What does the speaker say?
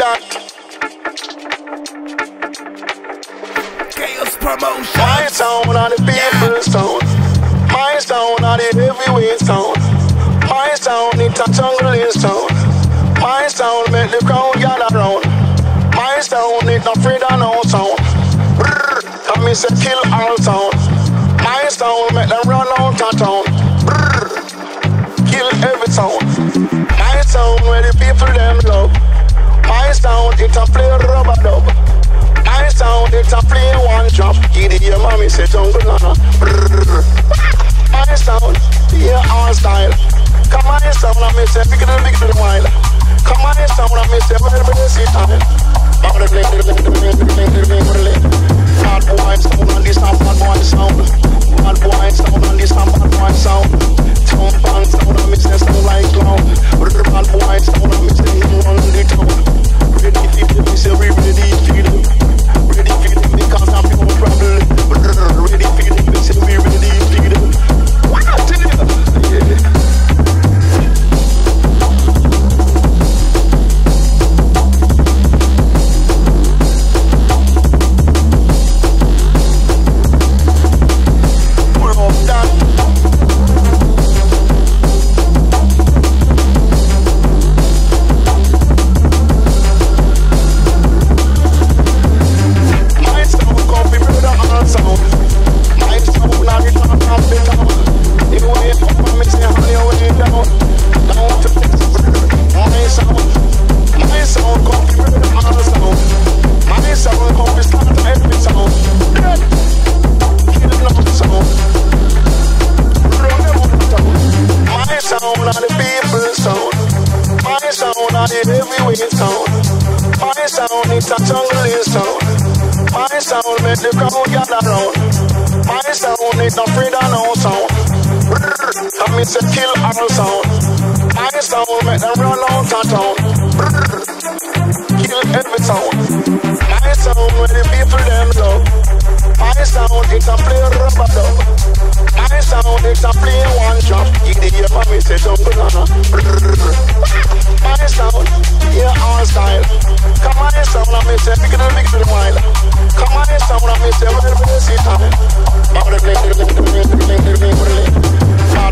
that. Chaos Promotions. Milestone on the paper stone. Milestone on the everywhere stone. Milestone in the jungle stone. Milestone make the crowd gather round. Milestone ain't no afraid of no sound. Brrr, that means a kill all sound. Milestone make them run out of town. Brrr, kill every sound. Milestone where the people them love. Milestone it a play rubber dub. Milestone it a play one drop. Give your mommy say jungle nana. Brrr, Milestone yeah all style. Come on, Milestone I miss a big while. Come on, Milestone I miss a very very sit on it. I'm gonna play bad boy sound on this sound, bad boy sound. Bad boy sound on this sound, bad boy sound. Jump on sound I miss a sound like clown. Bad boy sound I miss a hit on the town. Ready for them, I say we ready for them. Ready for them because I'm no problem. Ready for them, I say we ready for them. What I tell you? Yeah. Come on, it's all I miss. Every little while. Come on, it's all I miss. Every little while.